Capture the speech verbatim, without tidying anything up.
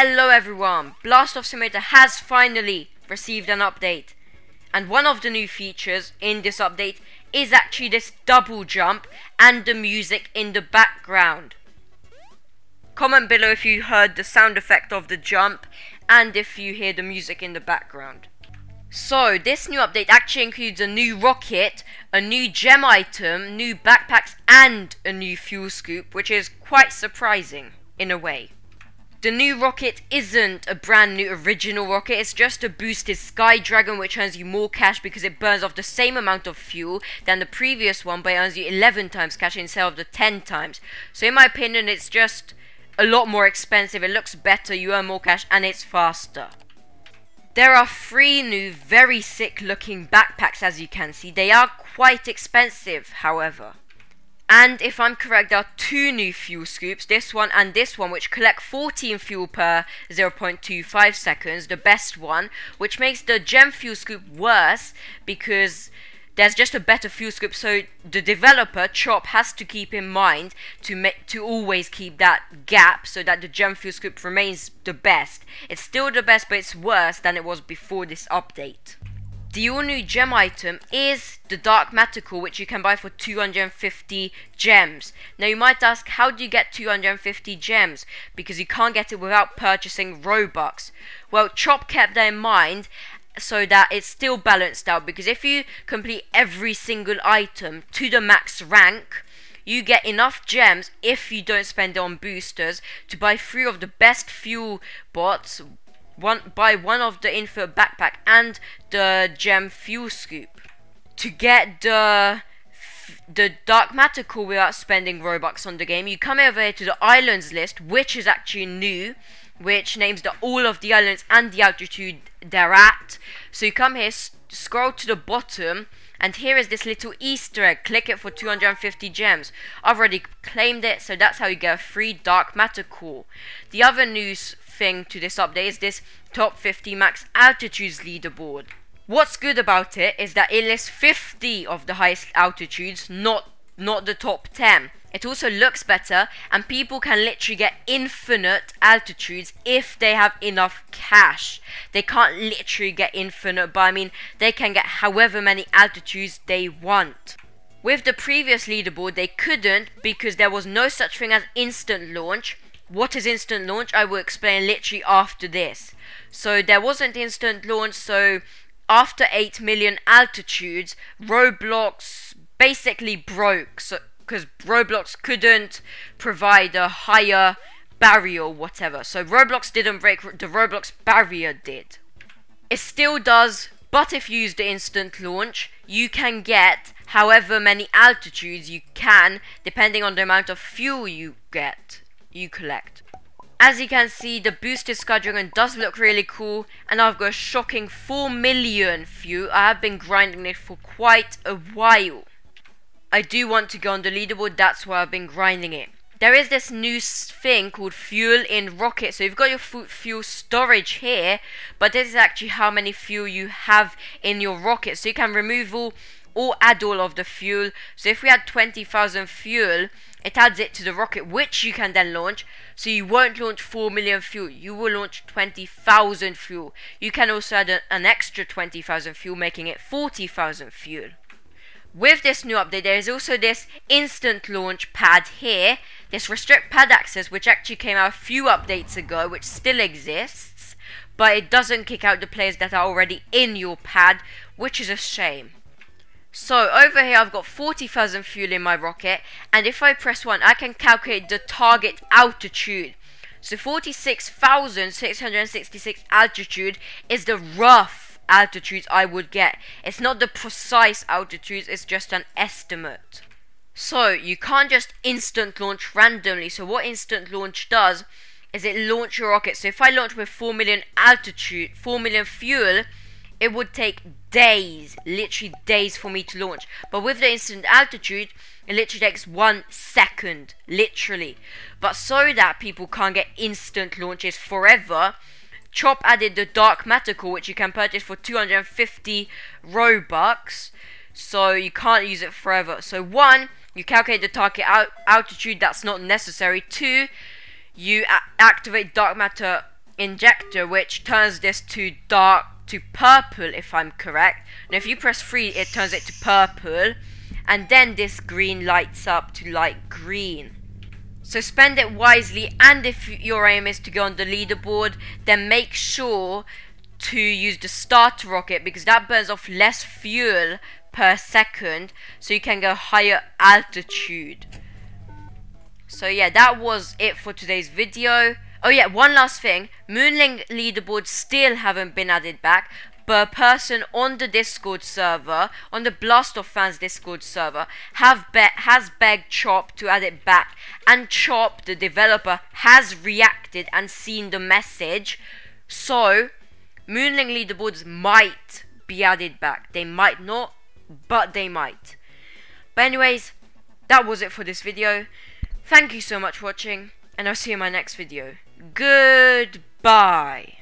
Hello everyone, Blast Off Simulator has finally received an update, and one of the new features in this update is actually this double jump and the music in the background. Comment below if you heard the sound effect of the jump and if you hear the music in the background. So this new update actually includes a new rocket, a new gem item, new backpacks and a new fuel scoop, which is quite surprising in a way. The new rocket isn't a brand new original rocket, it's just a boosted Sky Dragon which earns you more cash because it burns off the same amount of fuel than the previous one, but it earns you eleven times cash instead of the ten times. So in my opinion it's just a lot more expensive, it looks better, you earn more cash and it's faster. There are three new very sick looking backpacks as you can see, they are quite expensive however. And if I'm correct, there are two new fuel scoops, this one and this one, which collect fourteen fuel per zero point two five seconds, the best one, which makes the gem fuel scoop worse because there's just a better fuel scoop, so the developer, Chop, has to keep in mind to make to always keep that gap so that the gem fuel scoop remains the best. It's still the best, but it's worse than it was before this update. The all new gem item is the Darkmatical, which you can buy for two hundred fifty gems. Now you might ask, how do you get two hundred fifty gems? Because you can't get it without purchasing Robux. Well, Chop kept that in mind so that it's still balanced out, because if you complete every single item to the max rank, you get enough gems, if you don't spend it on boosters, to buy three of the best fuel bots, One, buy one of the infinite backpack and the gem fuel scoop. To get the the Darkmatical without spending Robux on the game, you come over here to the islands list, which is actually new, which names the, all of the islands and the altitude they're at. So you come here, scroll to the bottom, and here is this little Easter egg. Click it for two hundred fifty gems. I've already claimed it, so that's how you get a free Darkmatical. The other news thing to this update is this top fifty max altitudes leaderboard. What's good about it is that it lists fifty of the highest altitudes, not not the top ten. It also looks better, and people can literally get infinite altitudes if they have enough cash. They can't literally get infinite, but I mean they can get however many altitudes they want. With the previous leaderboard they couldn't, because there was no such thing as instant launch. What is instant launch? I will explain literally after this. So there wasn't instant launch, so after eight million altitudes, Roblox basically broke, so because Roblox couldn't provide a higher barrier or whatever. So Roblox didn't break, the Roblox barrier did. It still does, but if you use the instant launch, you can get however many altitudes you can, depending on the amount of fuel you get. You collect. As you can see, the boosted Sky Dragon does look really cool, and I've got a shocking four million fuel. I have been grinding it for quite a while. I do want to go on the leaderboard, that's why I've been grinding it. There is this new thing called fuel in rocket, so you've got your fuel storage here, but this is actually how many fuel you have in your rocket, so you can remove all or add all of the fuel. So if we had twenty thousand fuel, it adds it to the rocket, which you can then launch. So you won't launch four million fuel, you will launch twenty thousand fuel. You can also add a, an extra twenty thousand fuel, making it forty thousand fuel. With this new update, there is also this instant launch pad here, this restrict pad access, which actually came out a few updates ago, which still exists, but it doesn't kick out the players that are already in your pad, which is a shame. So over here I've got forty thousand fuel in my rocket, and if I press one I can calculate the target altitude. So forty-six thousand six hundred sixty-six altitude is the rough altitudes I would get. It's not the precise altitudes, it's just an estimate. So you can't just instant launch randomly, so what instant launch does is it launch your rocket. So if I launch with four million altitude, four million fuel, it would take days, literally days for me to launch. But with the instant altitude, it literally takes one second, literally. But so that people can't get instant launches forever, Chop added the Darkmatical, which you can purchase for two hundred fifty Robux. So you can't use it forever. So one, you calculate the target altitude, that's not necessary. Two, you activate Dark Matter injector, which turns this to dark to purple, if I'm correct. And if you press three, it turns it to purple, and then this green lights up to light green. So spend it wisely, and if your aim is to go on the leaderboard, then make sure to use the starter rocket, because that burns off less fuel per second, so you can go higher altitude. So yeah, that was it for today's video. Oh yeah, one last thing. Moonling leaderboards still haven't been added back, but a person on the Discord server, on the Blast Off fans Discord server, have be has begged Chop to add it back, and Chop, the developer, has reacted and seen the message. So Moonling leaderboards might be added back. They might not, but they might. But anyways, that was it for this video. Thank you so much for watching, and I'll see you in my next video. Goodbye.